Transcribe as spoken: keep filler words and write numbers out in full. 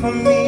For me.